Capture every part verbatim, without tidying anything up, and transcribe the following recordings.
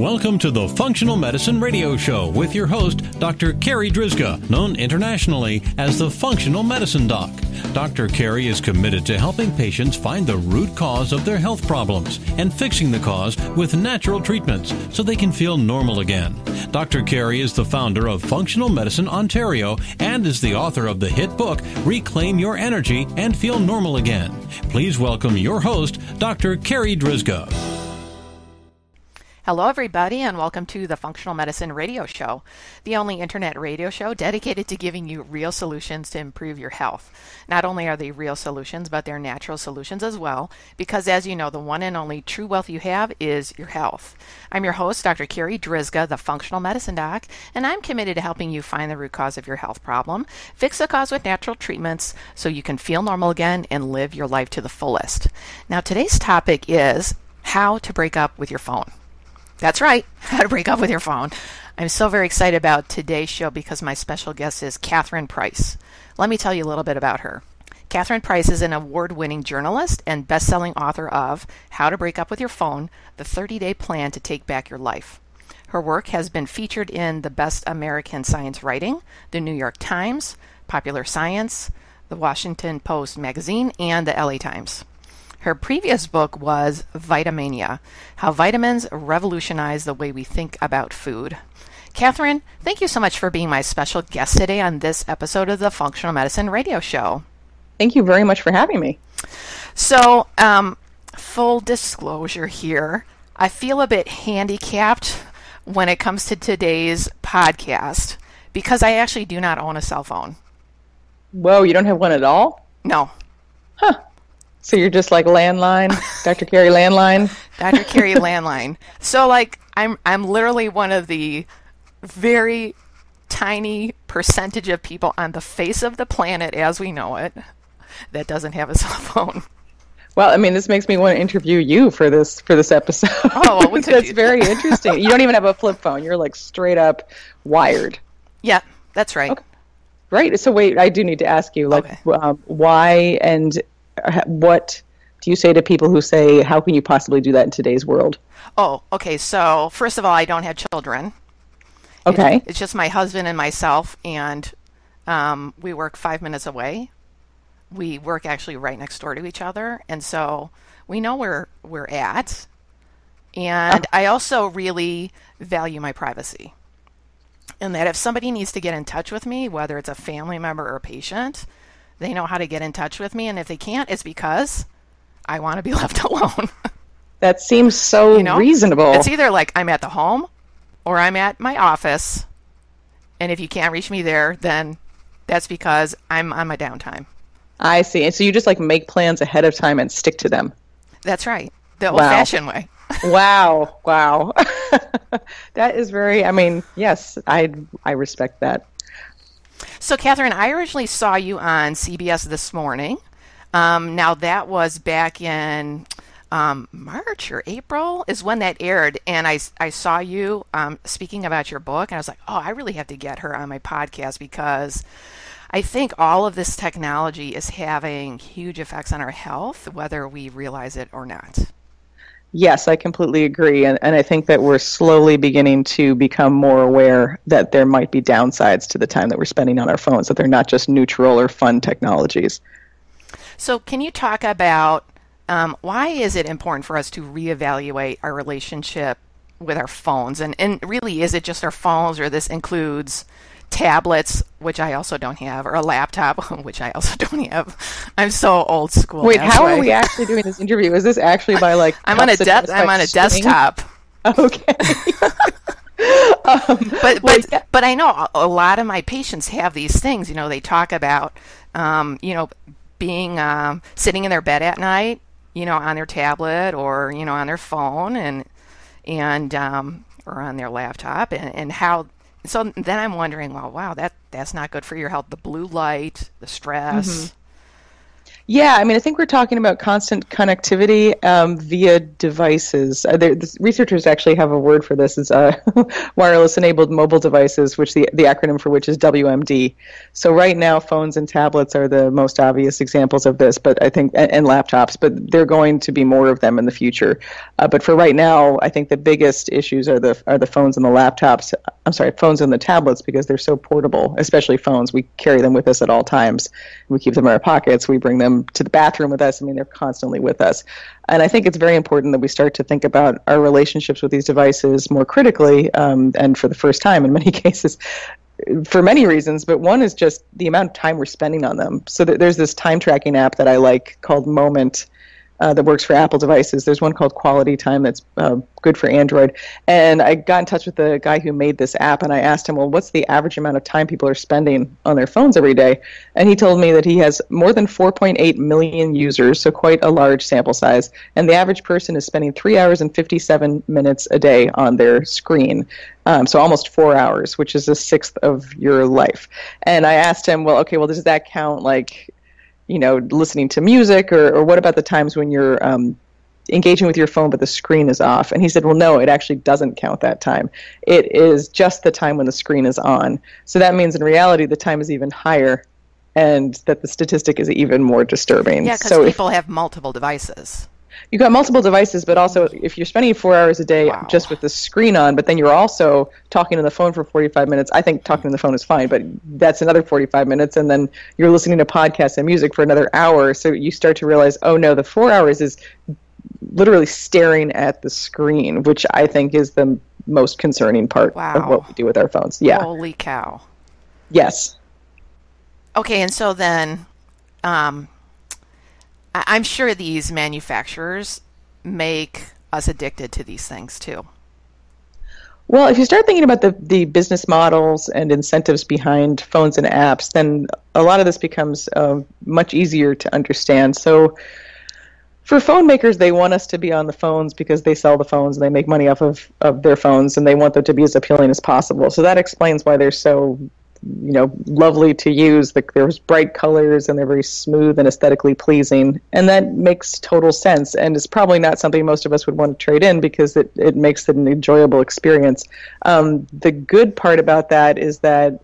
Welcome to the Functional Medicine Radio Show with your host, Doctor Carri Drzyzga, known internationally as the Functional Medicine Doc. Doctor Carri is committed to helping patients find the root cause of their health problems and fixing the cause with natural treatments so they can feel normal again. Doctor Carri is the founder of Functional Medicine Ontario and is the author of the hit book, Reclaim Your Energy and Feel Normal Again. Please welcome your host, Doctor Carri Drzyzga. Hello, everybody, and welcome to the Functional Medicine Radio Show, the only internet radio show dedicated to giving you real solutions to improve your health. Not only are they real solutions, but they're natural solutions as well, because as you know, the one and only true wealth you have is your health. I'm your host, Doctor Carri Drzyzga, the Functional Medicine Doc, and I'm committed to helping you find the root cause of your health problem, fix the cause with natural treatments so you can feel normal again and live your life to the fullest. Now, today's topic is how to break up with your phone. That's right, how to break up with your phone. I'm so very excited about today's show because my special guest is Catherine Price. Let me tell you a little bit about her. Catherine Price is an award-winning journalist and best-selling author of How to Break Up With Your Phone, the thirty-day plan to take back your life. Her work has been featured in The Best American Science Writing, The New York Times, Popular Science, The Washington Post Magazine, and The L A Times. Her previous book was Vitamania, How Vitamins Revolutionize the Way We Think About Food. Catherine, thank you so much for being my special guest today on this episode of the Functional Medicine Radio Show. Thank you very much for having me. So, um, full disclosure here, I feel a bit handicapped when it comes to today's podcast because I actually do not own a cell phone. Whoa, you don't have one at all? No. Huh. So you're just like landline, Doctor Carri landline? Doctor Carri landline. So like I'm I'm literally one of the very tiny percentage of people on the face of the planet as we know it that doesn't have a cell phone. Well, I mean, this makes me want to interview you for this for this episode. Oh, well, we could that's do that. Very interesting. You don't even have a flip phone. You're like straight up wired. Yeah, that's right. Okay. Right. So wait, I do need to ask you like okay. um, why and what do you say to people who say, how can you possibly do that in today's world? Oh, okay. So first of all, I don't have children. Okay. It's, it's just my husband and myself, and um, we work five minutes away. We work actually right next door to each other, and so we know where we're at. And oh. I also really value my privacy, and that if somebody needs to get in touch with me, whether it's a family member or a patient, they know how to get in touch with me, and if they can't, it's because I want to be left alone. That seems so you know? reasonable. It's either like I'm at the home or I'm at my office, and if you can't reach me there, then that's because I'm on my downtime. I see. And so you just like make plans ahead of time and stick to them. That's right. The old-fashioned wow. way. Wow. Wow. That is very, I mean, yes, I I respect that. So, Catherine, I originally saw you on C B S This Morning. Um, now, that was back in um, March or April is when that aired. And I, I saw you um, speaking about your book. And I was like, oh, I really have to get her on my podcast because I think all of this technology is having huge effects on our health, whether we realize it or not. Yes, I completely agree. And, and I think that we're slowly beginning to become more aware that there might be downsides to the time that we're spending on our phones, that they're not just neutral or fun technologies. So can you talk about um, why is it important for us to reevaluate our relationship with our phones? And, and really, is it just our phones, or this includes tablets, which I also don't have, or a laptop, which I also don't have. I'm so old school. Wait, how right? are we actually doing this interview? Is this actually by like I'm on a de- I'm like on a string? desktop. Okay. um, but but yeah. but I know a lot of my patients have these things. You know, they talk about um, you know being um, sitting in their bed at night, you know, on their tablet or you know on their phone and and um, or on their laptop, and, and how. So then I'm wondering, well, wow, that, that's not good for your health. The blue light, the stress. Mm-hmm. Yeah, I mean, I think we're talking about constant connectivity um, via devices. Uh, there, this, researchers actually have a word for this. It's uh, wireless-enabled mobile devices, which the, the acronym for which is W M D. So right now, phones and tablets are the most obvious examples of this, but I think and, and laptops, but there are going to be more of them in the future. Uh, but for right now, I think the biggest issues are the are the phones and the laptops. I'm sorry, phones and the tablets, because they're so portable, especially phones. We carry them with us at all times. We keep them in our pockets. We bring them to the bathroom with us. I mean, they're constantly with us. And I think it's very important that we start to think about our relationships with these devices more critically, um, and for the first time in many cases, for many reasons. But one is just the amount of time we're spending on them. So th- there's this time tracking app that I like called Moment, Uh, that works for Apple devices. There's one called Quality Time that's uh, good for Android. And I got in touch with the guy who made this app, and I asked him, well, what's the average amount of time people are spending on their phones every day? And he told me that he has more than four point eight million users, so quite a large sample size. And the average person is spending three hours and fifty-seven minutes a day on their screen. Um, so almost four hours, which is a sixth of your life. And I asked him, well, okay, well, does that count like, you know, listening to music, or, or what about the times when you're um, engaging with your phone but the screen is off? And he said, well, no, it actually doesn't count that time. It is just the time when the screen is on. So that means in reality the time is even higher, and that the statistic is even more disturbing. Yeah, because so people if, have multiple devices. You've got multiple devices, but also if you're spending four hours a day wow. just with the screen on, but then you're also talking on the phone for forty-five minutes. I think talking on the phone is fine, but that's another forty-five minutes. And then you're listening to podcasts and music for another hour. So you start to realize, oh, no, the four hours is literally staring at the screen, which I think is the most concerning part wow. of what we do with our phones. Yeah. Holy cow. Yes. Okay. And so then... Um, I'm sure these manufacturers make us addicted to these things too. Well, if you start thinking about the, the business models and incentives behind phones and apps, then a lot of this becomes uh, much easier to understand. So for phone makers, they want us to be on the phones because they sell the phones and they make money off of, of their phones, and they want them to be as appealing as possible. So that explains why they're so... you know, lovely to use. The, there's bright colors, and they're very smooth and aesthetically pleasing. And that makes total sense. And it's probably not something most of us would want to trade in, because it, it makes it an enjoyable experience. Um, the good part about that is that,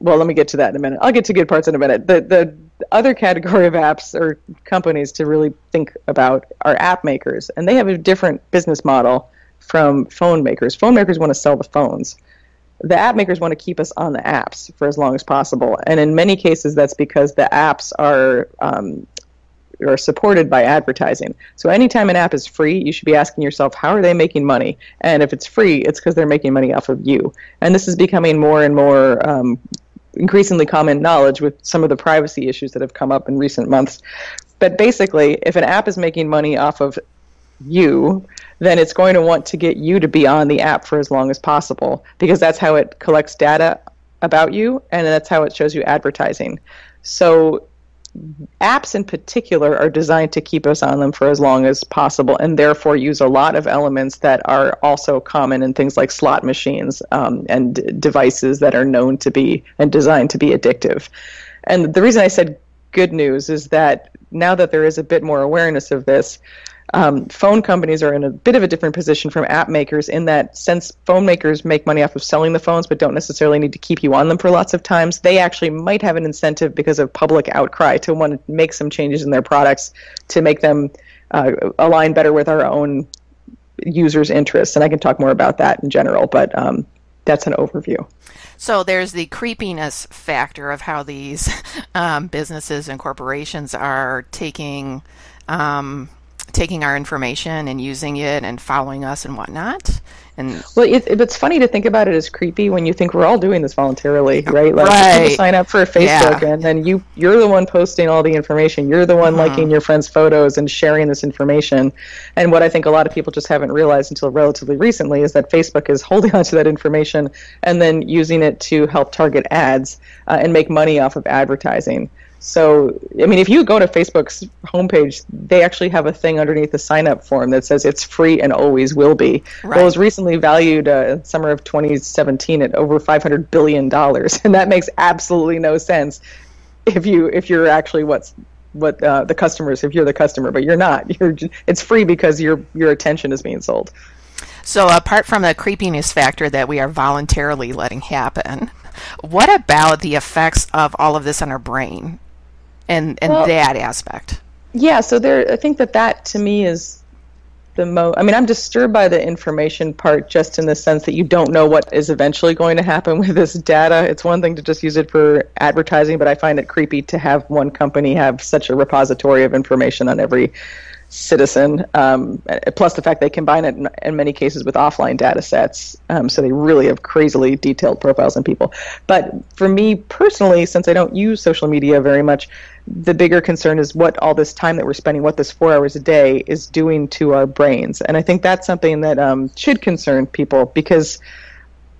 well, let me get to that in a minute. I'll get to good parts in a minute. The, the other category of apps or companies to really think about are app makers. And they have a different business model from phone makers. Phone makers want to sell the phones. The app makers want to keep us on the apps for as long as possible. And in many cases, that's because the apps are um, are supported by advertising. So anytime an app is free, you should be asking yourself, how are they making money? And if it's free, it's because they're making money off of you. And this is becoming more and more um, increasingly common knowledge with some of the privacy issues that have come up in recent months. But basically, if an app is making money off of you, then it's going to want to get you to be on the app for as long as possible, because that's how it collects data about you, and that's how it shows you advertising. So apps in particular are designed to keep us on them for as long as possible, and therefore use a lot of elements that are also common in things like slot machines um, and d- devices that are known to be and designed to be addictive. And the reason I said good news is that now that there is a bit more awareness of this, Um, phone companies are in a bit of a different position from app makers, in that since phone makers make money off of selling the phones but don't necessarily need to keep you on them for lots of times, they actually might have an incentive because of public outcry to want to make some changes in their products to make them uh, align better with our own users' interests. And I can talk more about that in general, but um, that's an overview. So there's the creepiness factor of how these um, businesses and corporations are taking... Um, taking our information and using it and following us and whatnot. And well, it, it, it's funny to think about it as creepy when you think we're all doing this voluntarily, right? Like right. You sign up for Facebook, yeah. and then you, you're the one posting all the information. You're the one mm-hmm. liking your friends' photos and sharing this information. And what I think a lot of people just haven't realized until relatively recently is that Facebook is holding onto that information and then using it to help target ads uh, and make money off of advertising. So, I mean, if you go to Facebook's homepage, they actually have a thing underneath the sign-up form that says it's free and always will be. Right. Well, it was recently valued uh, in the summer of twenty seventeen at over five hundred billion dollars, and that makes absolutely no sense if you if you're actually what's what uh, the customers, if you're the customer, but you're not. You're, it's free because your your attention is being sold. So apart from the creepiness factor that we are voluntarily letting happen, what about the effects of all of this on our brain and, and well, that aspect? Yeah, so there, I think that that to me is the most, I mean, I'm disturbed by the information part just in the sense that you don't know what is eventually going to happen with this data. It's one thing to just use it for advertising, but I find it creepy to have one company have such a repository of information on every citizen, um, plus the fact they combine it in, in many cases with offline data sets, um, so they really have crazily detailed profiles on people. But for me personally, since I don't use social media very much, the bigger concern is what all this time that we're spending, what this four hours a day is doing to our brains. And I think that's something that um, should concern people, because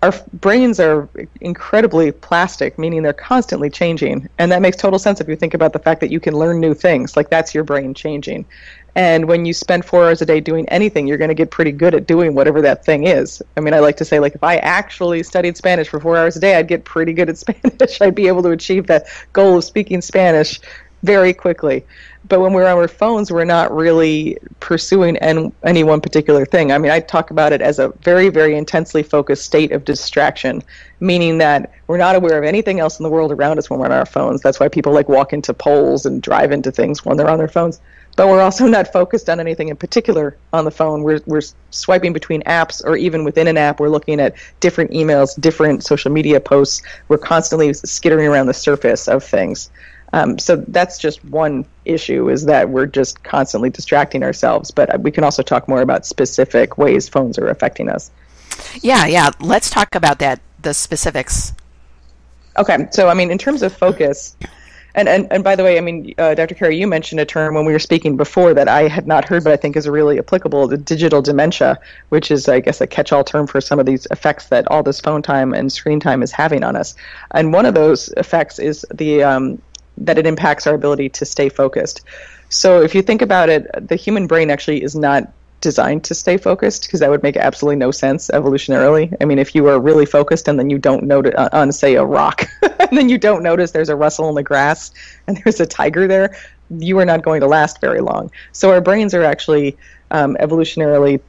our brains are incredibly plastic, meaning they're constantly changing. And that makes total sense if you think about the fact that you can learn new things. Like, that's your brain changing. And when you spend four hours a day doing anything, you're going to get pretty good at doing whatever that thing is. I mean, I like to say, like, if I actually studied Spanish for four hours a day, I'd get pretty good at Spanish. I'd be able to achieve that goal of speaking Spanish very quickly. But when we're on our phones, we're not really pursuing en- any one particular thing. I mean, I talk about it as a very, very intensely focused state of distraction, meaning that we're not aware of anything else in the world around us when we're on our phones. That's why people, like, walk into poles and drive into things when they're on their phones. But we're also not focused on anything in particular on the phone. We're we're swiping between apps, or even within an app, we're looking at different emails, different social media posts. We're constantly skittering around the surface of things. Um, so that's just one issue, is that we're just constantly distracting ourselves. But we can also talk more about specific ways phones are affecting us. Yeah, yeah. Let's talk about that, the specifics. Okay. So, I mean, in terms of focus... And, and and by the way, I mean, uh, Doctor Carri, you mentioned a term when we were speaking before that I had not heard, but I think is really applicable, the digital dementia, which is, I guess, a catch-all term for some of these effects that all this phone time and screen time is having on us. And one of those effects is the um, that it impacts our ability to stay focused. So if you think about it, the human brain actually is not designed to stay focused, because that would make absolutely no sense evolutionarily. I mean, if you are really focused and then you don't notice on, on say a rock and then you don't notice there's a rustle in the grass and there's a tiger there, you are not going to last very long. So our brains are actually um, evolutionarily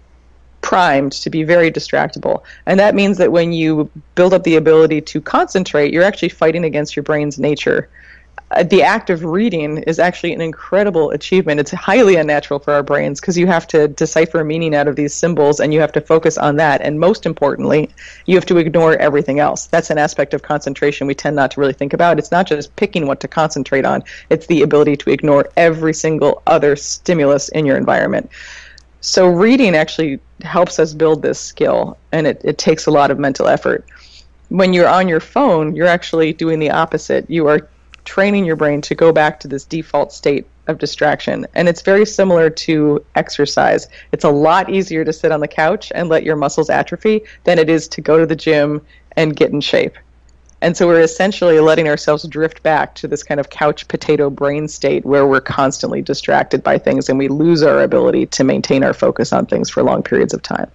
primed to be very distractible. And that means that when you build up the ability to concentrate, you're actually fighting against your brain's nature. The act of reading is actually an incredible achievement. It's highly unnatural for our brains, because you have to decipher meaning out of these symbols and you have to focus on that. And most importantly, you have to ignore everything else. That's an aspect of concentration we tend not to really think about. It's not just picking what to concentrate on. It's the ability to ignore every single other stimulus in your environment. So reading actually helps us build this skill, and it, it takes a lot of mental effort. When you're on your phone, you're actually doing the opposite. You are training your brain to go back to this default state of distraction. And it's very similar to exercise. It's a lot easier to sit on the couch and let your muscles atrophy than it is to go to the gym and get in shape. And so we're essentially letting ourselves drift back to this kind of couch potato brain state where we're constantly distracted by things and we lose our ability to maintain our focus on things for long periods of time.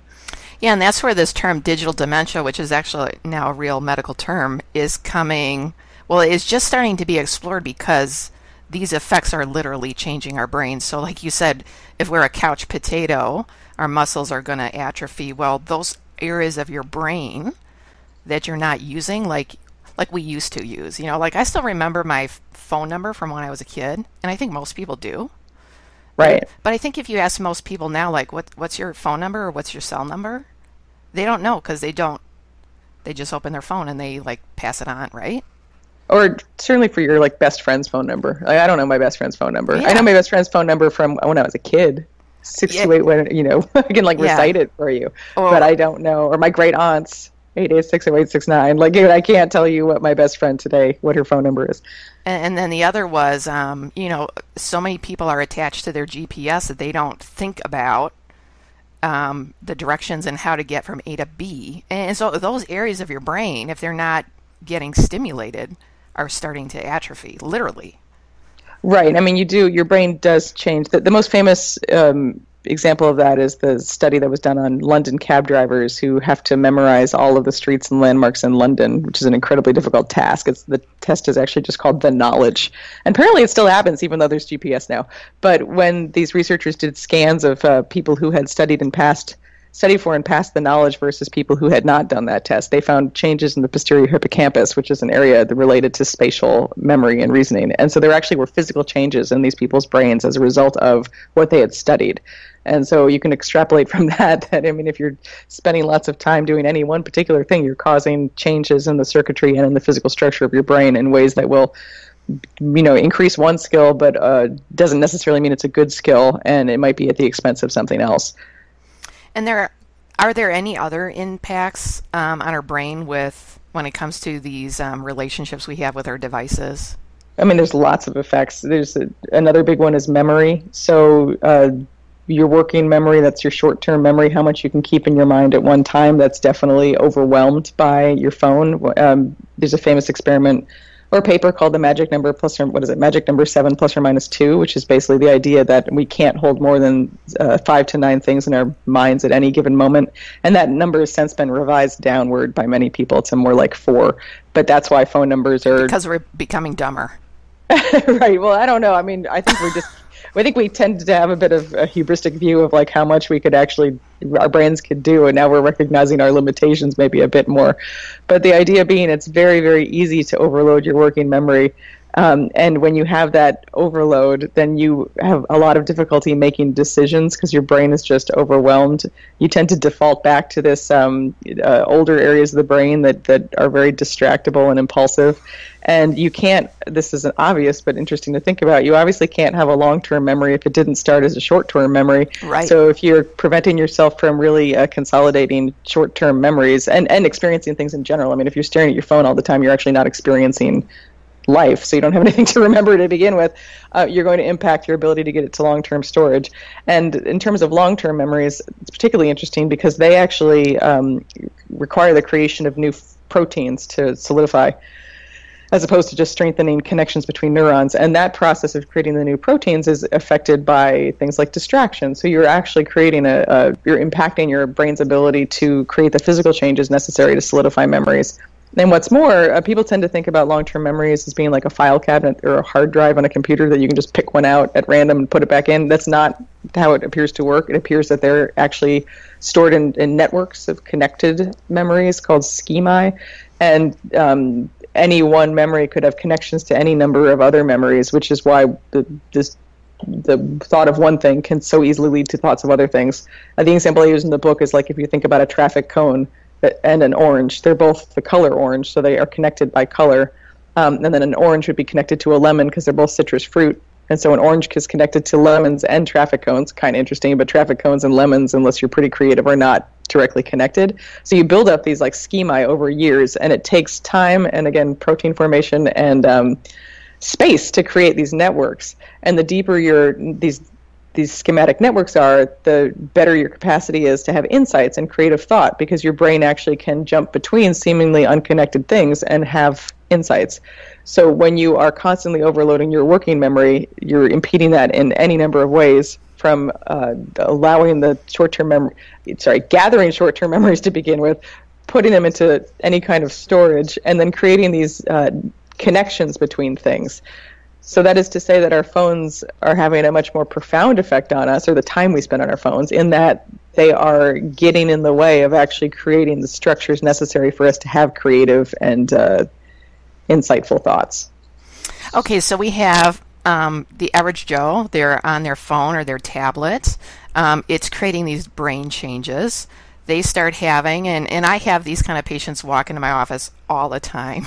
Yeah, and that's where this term digital dementia, which is actually now a real medical term, is coming. Well, it's just starting to be explored, because these effects are literally changing our brains. So like you said, if we're a couch potato, our muscles are going to atrophy. Well, those areas of your brain that you're not using, like like we used to use, you know, like I still remember my phone number from when I was a kid, and I think most people do. Right. But I think if you ask most people now, like, what what's your phone number or what's your cell number? They don't know, because they don't. They just open their phone and they, like, pass it on, right? Or certainly for your, like, best friend's phone number. Like, I don't know my best friend's phone number. Yeah. I know my best friend's phone number from when I was a kid, six yeah. to eight. When, you know, I can, like, yeah. recite it for you, oh. but I don't know. Or my great aunt's eight eight six oh eight six nine. Like, I can't tell you what my best friend today, what her phone number is. And, and then the other was, um, you know, so many people are attached to their G P S that they don't think about um, the directions and how to get from A to B. And so those areas of your brain, if they're not getting stimulated, are starting to atrophy, literally. Right. I mean, you do, your brain does change. The, the most famous um, example of that is the study that was done on London cab drivers who have to memorize all of the streets and landmarks in London, which is an incredibly difficult task. It's, the test is actually just called The Knowledge. And apparently it still happens, even though there's G P S now. But when these researchers did scans of uh, people who had studied and passed studied for and passed the knowledge versus people who had not done that test, they found changes in the posterior hippocampus, which is an area related to spatial memory and reasoning. And so there actually were physical changes in these people's brains as a result of what they had studied. And so you can extrapolate from that that, I mean, if you're spending lots of time doing any one particular thing, you're causing changes in the circuitry and in the physical structure of your brain in ways that will, you know, increase one skill, but uh, doesn't necessarily mean it's a good skill, and it might be at the expense of something else. And there are, are there any other impacts um, on our brain with when it comes to these um, relationships we have with our devices? I mean, there's lots of effects. There's a, another big one is memory. So uh, your working memory, that's your short-term memory, how much you can keep in your mind at one time, that's definitely overwhelmed by your phone. Um, there's a famous experiment or paper called the magic number plus or what is it magic number seven plus or minus two, which is basically the idea that we can't hold more than uh, five to nine things in our minds at any given moment, and that number has since been revised downward by many people to more like four. But that's why phone numbers are because we're becoming dumber. Right. Well, I don't know. I mean, I think we're just. I think we tend to have a bit of a hubristic view of like how much we could actually, our brains could do, and now we're recognizing our limitations maybe a bit more. But the idea being it's very, very easy to overload your working memory. Um, and when you have that overload, then you have a lot of difficulty making decisions because your brain is just overwhelmed. You tend to default back to this um, uh, older areas of the brain that, that are very distractible and impulsive. And you can't, this isn't obvious, but interesting to think about, you obviously can't have a long-term memory if it didn't start as a short-term memory. Right. So if you're preventing yourself from really uh, consolidating short-term memories and, and experiencing things in general, I mean, if you're staring at your phone all the time, you're actually not experiencing life, so you don't have anything to remember to begin with, uh, you're going to impact your ability to get it to long-term storage. And in terms of long-term memories, it's particularly interesting because they actually um, require the creation of new f- proteins to solidify, as opposed to just strengthening connections between neurons. And that process of creating the new proteins is affected by things like distraction. So you're actually creating a, a you're impacting your brain's ability to create the physical changes necessary to solidify memories. And what's more, uh, people tend to think about long-term memories as being like a file cabinet or a hard drive on a computer that you can just pick one out at random and put it back in. That's not how it appears to work. It appears that they're actually stored in, in networks of connected memories called schemae. And um, any one memory could have connections to any number of other memories, which is why the, this the thought of one thing can so easily lead to thoughts of other things. Uh, the example I use in the book is like if you think about a traffic cone and an orange. They're both the color orange, so they are connected by color. Um, and then an orange would be connected to a lemon because they're both citrus fruit. And so an orange is connected to lemons and traffic cones, kind of interesting, but traffic cones and lemons, unless you're pretty creative, are not directly connected. So you build up these like schemae over years, and it takes time and, again, protein formation and um, space to create these networks. And the deeper your these these schematic networks are, the better your capacity is to have insights and creative thought, because your brain actually can jump between seemingly unconnected things and have insights. So when you are constantly overloading your working memory, you're impeding that in any number of ways, from uh, allowing the short-term memory, sorry, gathering short-term memories to begin with, putting them into any kind of storage, and then creating these uh, connections between things. So that is to say that our phones are having a much more profound effect on us, or the time we spend on our phones, in that they are getting in the way of actually creating the structures necessary for us to have creative and uh, insightful thoughts. Okay, so we have um, the average Joe, they're on their phone or their tablet. Um, it's creating these brain changes. They start having, and, and I have these kind of patients walk into my office all the time.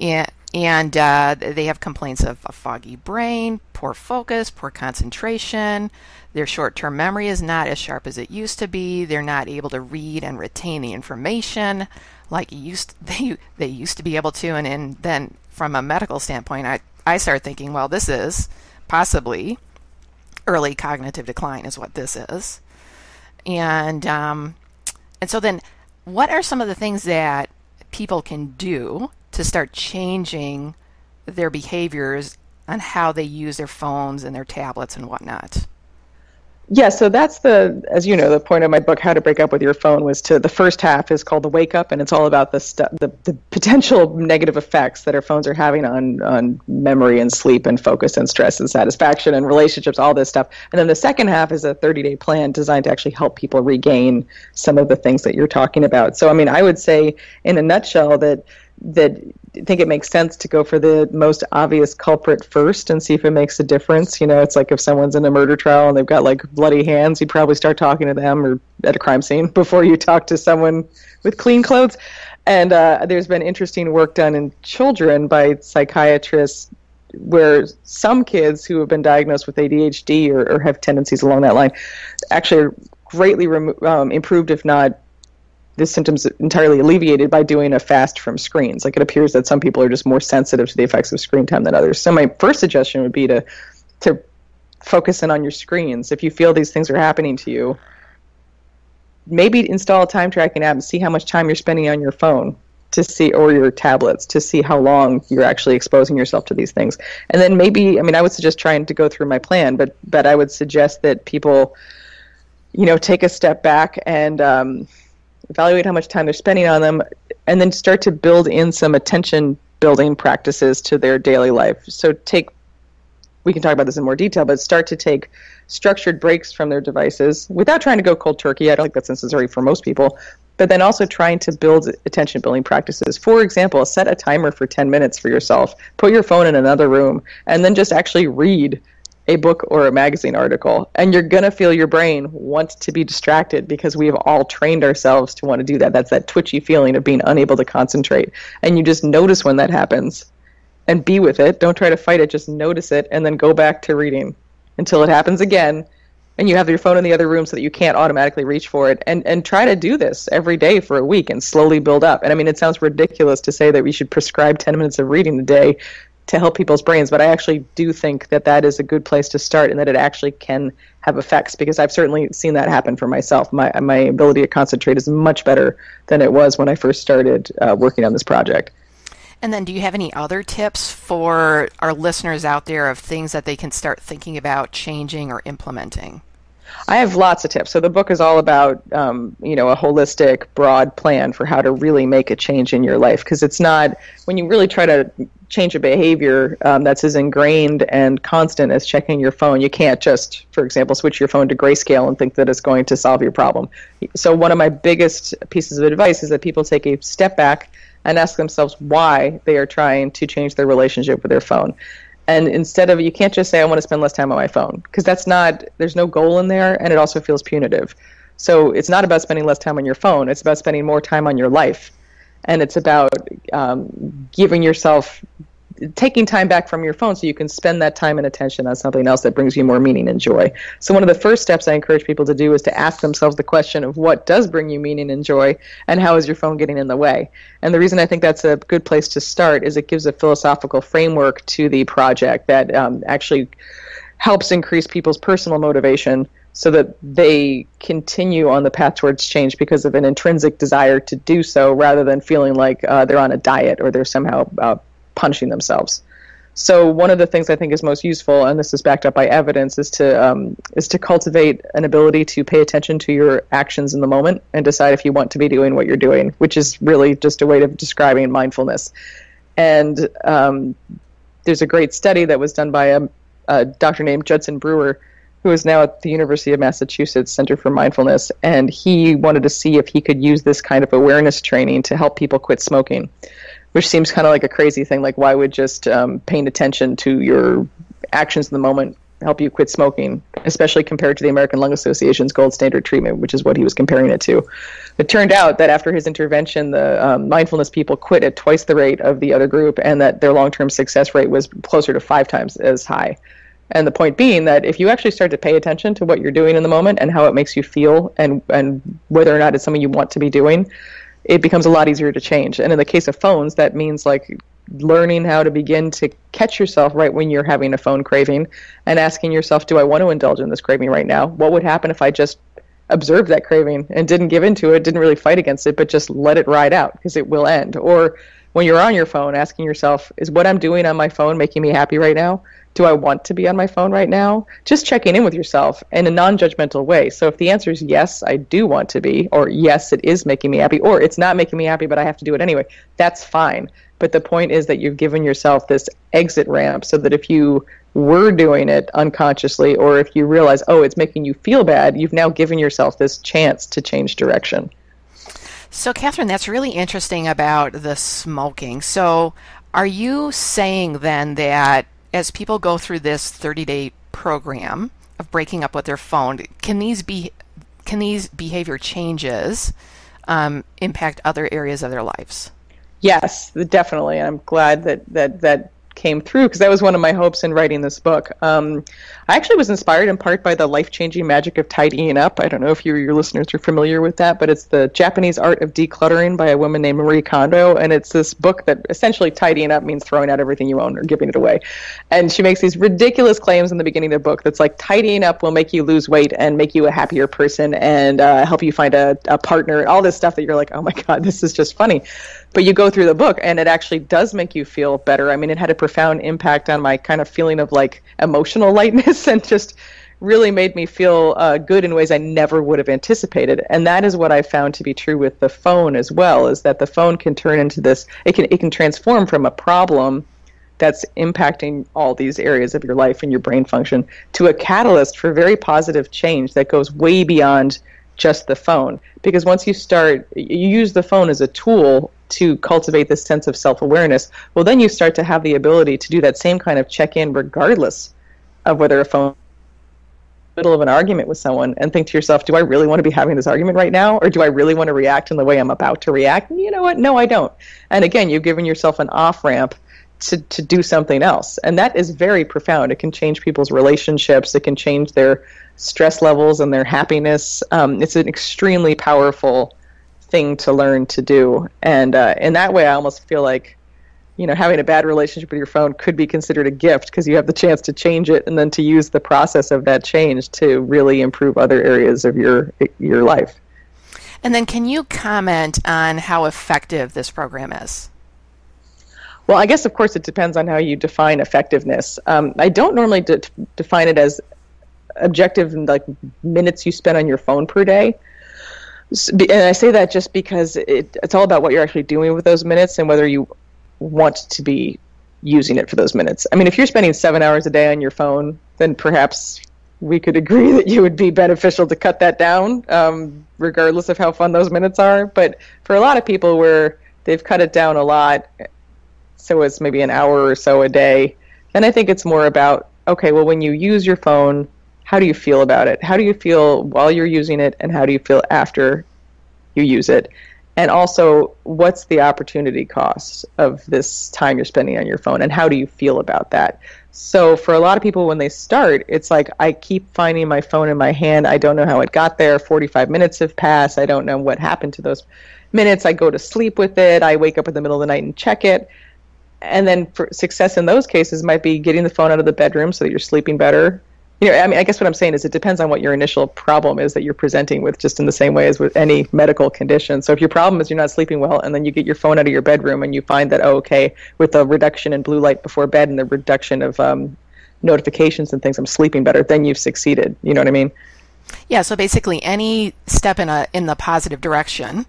and. And uh, they have complaints of a foggy brain, poor focus, poor concentration. Their short-term memory is not as sharp as it used to be. They're not able to read and retain the information like it used they they used to be able to. And, and then from a medical standpoint, I, I start thinking, well, this is possibly early cognitive decline is what this is. And um, and so then what are some of the things that people can do to start changing their behaviors on how they use their phones and their tablets and whatnot? Yeah, so that's the, as you know, the point of my book, How to Break Up With Your Phone, was to, the first half is called The Wake Up, and it's all about the stu- the, the potential negative effects that our phones are having on, on memory and sleep and focus and stress and satisfaction and relationships, all this stuff. And then the second half is a thirty-day plan designed to actually help people regain some of the things that you're talking about. So, I mean, I would say in a nutshell that that I think it makes sense to go for the most obvious culprit first and see if it makes a difference. You know, it's like if someone's in a murder trial and they've got like bloody hands, you'd probably start talking to them or at a crime scene before you talk to someone with clean clothes. And uh, there's been interesting work done in children by psychiatrists where some kids who have been diagnosed with A D H D or, or have tendencies along that line actually are greatly remo- um, improved, if not the symptoms entirely alleviated, by doing a fast from screens. Like, it appears that some people are just more sensitive to the effects of screen time than others. So my first suggestion would be to to focus in on your screens. If you feel these things are happening to you, maybe install a time tracking app and see how much time you're spending on your phone to see, or your tablets, to see how long you're actually exposing yourself to these things. And then maybe, I mean, I would suggest trying to go through my plan, but but I would suggest that people, you know, take a step back and um, evaluate how much time they're spending on them, and then start to build in some attention building practices to their daily life. So take, we can talk about this in more detail, but start to take structured breaks from their devices without trying to go cold turkey. I don't think that's necessary for most people, but then also trying to build attention building practices. For example, set a timer for ten minutes for yourself, put your phone in another room, and then just actually read a book or a magazine article, and you're going to feel your brain wants to be distracted because we've all trained ourselves to want to do that. That's that twitchy feeling of being unable to concentrate, and you just notice when that happens and be with it. Don't try to fight it. Just notice it and then go back to reading until it happens again, and you have your phone in the other room so that you can't automatically reach for it. And and try to do this every day for a week and slowly build up. And I mean, it sounds ridiculous to say that we should prescribe ten minutes of reading a day to help people's brains, but I actually do think that that is a good place to start, and that it actually can have effects, because I've certainly seen that happen for myself. My my ability to concentrate is much better than it was when I first started uh, working on this project. And then, do you have any other tips for our listeners out there of things that they can start thinking about changing or implementing? I have lots of tips. So the book is all about, um, you know, a holistic, broad plan for how to really make a change in your life. Because it's not, when you really try to change a behavior um, that's as ingrained and constant as checking your phone, you can't just, for example, switch your phone to grayscale and think that it's going to solve your problem. So one of my biggest pieces of advice is that people take a step back and ask themselves why they are trying to change their relationship with their phone. And instead of, you can't just say, I want to spend less time on my phone, because that's not, there's no goal in there, and it also feels punitive. So it's not about spending less time on your phone. It's about spending more time on your life. And it's about um, giving yourself, taking time back from your phone so you can spend that time and attention on something else that brings you more meaning and joy. So one of the first steps I encourage people to do is to ask themselves the question of what does bring you meaning and joy, and how is your phone getting in the way? And the reason I think that's a good place to start is it gives a philosophical framework to the project that um, actually helps increase people's personal motivation so that they continue on the path towards change because of an intrinsic desire to do so, rather than feeling like uh, they're on a diet or they're somehow uh, punishing themselves. So one of the things I think is most useful, and this is backed up by evidence, is to um, is to cultivate an ability to pay attention to your actions in the moment and decide if you want to be doing what you're doing, which is really just a way of describing mindfulness. And um, there's a great study that was done by a, a doctor named Judson Brewer, who is now at the University of Massachusetts Center for Mindfulness, and he wanted to see if he could use this kind of awareness training to help people quit smoking, which seems kind of like a crazy thing. Like, why would just um, paying attention to your actions in the moment help you quit smoking, especially compared to the American Lung Association's gold standard treatment, which is what he was comparing it to. It turned out that after his intervention, the um, mindfulness people quit at twice the rate of the other group, and that their long-term success rate was closer to five times as high. And the point being that if you actually start to pay attention to what you're doing in the moment and how it makes you feel, and and whether or not it's something you want to be doing, it becomes a lot easier to change. And in the case of phones, that means like learning how to begin to catch yourself right when you're having a phone craving and asking yourself, do I want to indulge in this craving right now? What would happen if I just observed that craving and didn't give into it, didn't really fight against it, but just let it ride out, because it will end? Or when you're on your phone, asking yourself, is what I'm doing on my phone making me happy right now? Do I want to be on my phone right now? Just checking in with yourself in a non-judgmental way. So if the answer is yes, I do want to be, or yes, it is making me happy, or it's not making me happy, but I have to do it anyway, that's fine. But the point is that you've given yourself this exit ramp so that if you were doing it unconsciously, or if you realize, oh, it's making you feel bad, you've now given yourself this chance to change direction. So, Catherine, that's really interesting about the smoking. So are you saying then that as people go through this thirty-day program of breaking up with their phone, can these be can these behavior changes um, impact other areas of their lives? Yes, definitely. I'm glad that that that came through, because that was one of my hopes in writing this book. Um, I actually was inspired in part by the life-changing magic of tidying up. I don't know if you or your listeners are familiar with that, but it's the Japanese art of decluttering by a woman named Marie Kondo. And it's this book that essentially tidying up means throwing out everything you own or giving it away. And she makes these ridiculous claims in the beginning of the book that's like, tidying up will make you lose weight and make you a happier person and uh, help you find a, a partner, all this stuff that you're like, oh my God, this is just funny. But you go through the book and it actually does make you feel better. I mean, it had a profound impact on my kind of feeling of like emotional lightness and just really made me feel uh, good in ways I never would have anticipated. And that is what I found to be true with the phone as well, is that the phone can turn into this, it can, it can transform from a problem that's impacting all these areas of your life and your brain function to a catalyst for very positive change that goes way beyond just the phone. Because once you start, you use the phone as a tool to cultivate this sense of self-awareness, well, then you start to have the ability to do that same kind of check-in regardless of whether a phone in the middle of an argument with someone and think to yourself, do I really want to be having this argument right now? Or do I really want to react in the way I'm about to react? And you know what? No, I don't. And again, you've given yourself an off-ramp to, to do something else. And that is very profound. It can change people's relationships. It can change their stress levels and their happiness. Um, it's an extremely powerful thing to learn to do. And uh, in that way, I almost feel like, you know, having a bad relationship with your phone could be considered a gift, because you have the chance to change it and then to use the process of that change to really improve other areas of your your life. And then can you comment on how effective this program is? Well, I guess, of course, it depends on how you define effectiveness. Um, I don't normally de- define it as objective, like minutes you spend on your phone per day. And I say that just because it, it's all about what you're actually doing with those minutes and whether you want to be using it for those minutes. I mean, if you're spending seven hours a day on your phone, then perhaps we could agree that you would be beneficial to cut that down, um, regardless of how fun those minutes are. But for a lot of people where they've cut it down a lot, so it's maybe an hour or so a day, then I think it's more about, okay, well, when you use your phone, how do you feel about it? How do you feel while you're using it, and how do you feel after you use it? And also, what's the opportunity cost of this time you're spending on your phone, and how do you feel about that? So for a lot of people, when they start, it's like, I keep finding my phone in my hand. I don't know how it got there. forty-five minutes have passed. I don't know what happened to those minutes. I go to sleep with it. I wake up in the middle of the night and check it. And then for success in those cases might be getting the phone out of the bedroom so that you're sleeping better. You know, I mean, I guess what I'm saying is it depends on what your initial problem is that you're presenting with, just in the same way as with any medical condition. So if your problem is you're not sleeping well, and then you get your phone out of your bedroom and you find that, oh, okay, with the reduction in blue light before bed and the reduction of um, notifications and things, I'm sleeping better, then you've succeeded. You know what I mean? Yeah, so basically any step in a in the positive direction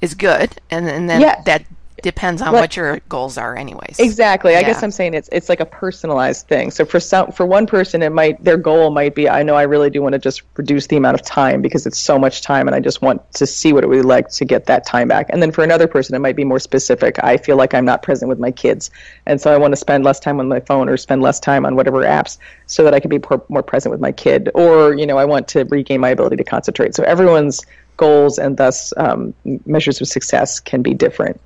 is good, and, and then yeah. that depends on but, what your goals are anyways. Exactly. I yeah. guess I'm saying it's it's like a personalized thing. So for some for one person, it might their goal might be, I know I really do want to just reduce the amount of time because it's so much time and I just want to see what it would be like to get that time back. And then for another person, it might be more specific. I feel like I'm not present with my kids, and so I want to spend less time on my phone or spend less time on whatever apps so that I can be more present with my kid, or, you know, I want to regain my ability to concentrate. So everyone's goals and thus um, measures of success can be different.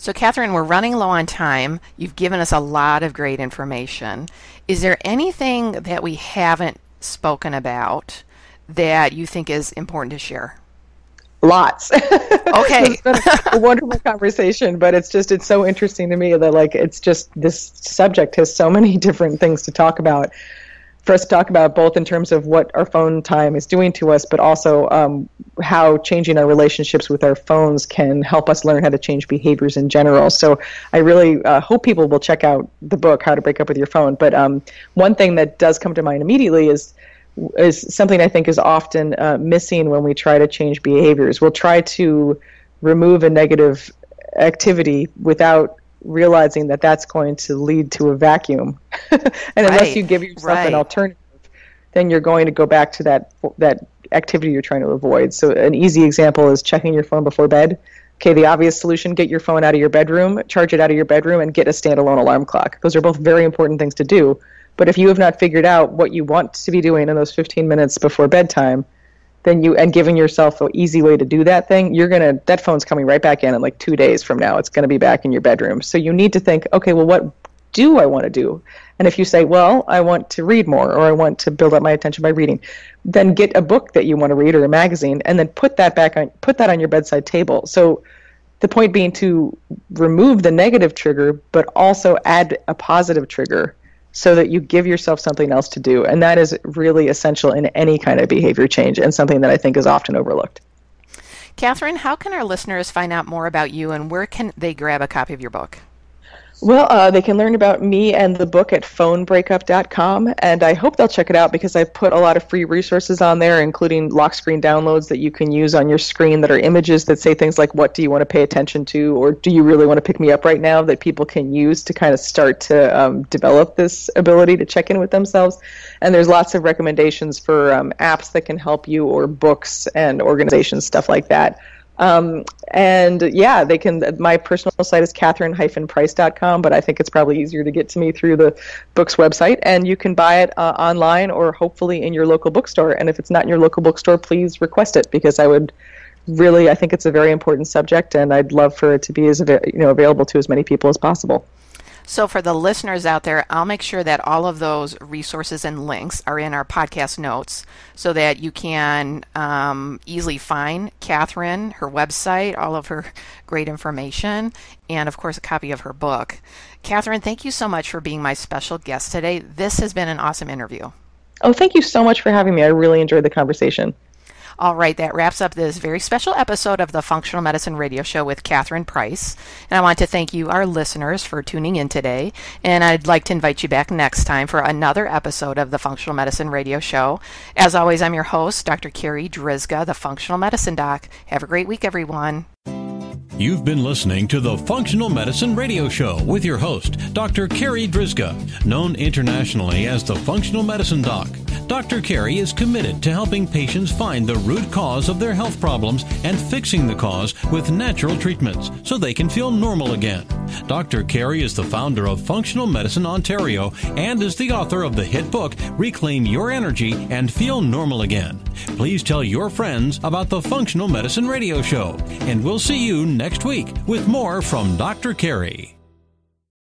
So, Catherine, we're running low on time. You've given us a lot of great information. Is there anything that we haven't spoken about that you think is important to share? Lots. Okay. It's been a wonderful conversation, but it's just, it's so interesting to me that, like, it's just, this subject has so many different things to talk about. for us to talk about, both in terms of what our phone time is doing to us, but also um, how changing our relationships with our phones can help us learn how to change behaviors in general. So I really uh, hope people will check out the book, How to Break Up With Your Phone. But um, one thing that does come to mind immediately is is something I think is often uh, missing when we try to change behaviors. We'll try to remove a negative activity without realizing that that's going to lead to a vacuum. And unless right, you give yourself right. an alternative, then you're going to go back to that that activity you're trying to avoid. So an easy example is checking your phone before bed. Okay, the obvious solution, get your phone out of your bedroom, charge it out of your bedroom, and get a standalone alarm clock. Those are both very important things to do. But if you have not figured out what you want to be doing in those fifteen minutes before bedtime, then you and giving yourself an easy way to do that thing, you're gonna that phone's coming right back in in like two days from now. It's gonna be back in your bedroom. So you need to think, okay, well, what do I want to do? And if you say, well, I want to read more, or I want to build up my attention by reading, then get a book that you want to read or a magazine, and then put that back on put that on your bedside table. So the point being to remove the negative trigger, but also add a positive trigger, so that you give yourself something else to do. And that is really essential in any kind of behavior change, and something that I think is often overlooked. Catherine, how can our listeners find out more about you, and where can they grab a copy of your book? Well, uh, they can learn about me and the book at phone breakup dot com, and I hope they'll check it out, because I've put a lot of free resources on there, including lock screen downloads that you can use on your screen that are images that say things like, what do you want to pay attention to, or do you really want to pick me up right now, that people can use to kind of start to um, develop this ability to check in with themselves. And there's lots of recommendations for um, apps that can help you, or books and organizations, stuff like that. Um, and yeah, they can, my personal site is Catherine Price dot com, but I think it's probably easier to get to me through the book's website, and you can buy it uh, online, or hopefully in your local bookstore. And if it's not in your local bookstore, please request it, because I would really, I think it's a very important subject, and I'd love for it to be as, you know, available to as many people as possible. So for the listeners out there, I'll make sure that all of those resources and links are in our podcast notes, so that you can um, easily find Catherine, her website, all of her great information, and of course a copy of her book. Catherine, thank you so much for being my special guest today. This has been an awesome interview. Oh, thank you so much for having me. I really enjoyed the conversation. All right, that wraps up this very special episode of the Functional Medicine Radio Show with Catherine Price. And I want to thank you, our listeners, for tuning in today. And I'd like to invite you back next time for another episode of the Functional Medicine Radio Show. As always, I'm your host, Doctor Carri Drzyzga, the Functional Medicine Doc. Have a great week, everyone. You've been listening to the Functional Medicine Radio Show with your host, Doctor Carri Drzyzga, known internationally as the Functional Medicine Doc. Doctor Carri is committed to helping patients find the root cause of their health problems and fixing the cause with natural treatments so they can feel normal again. Doctor Carri is the founder of Functional Medicine Ontario and is the author of the hit book, Reclaim Your Energy and Feel Normal Again. Please tell your friends about the Functional Medicine Radio Show, and we'll see you next week with more from Doctor Carri.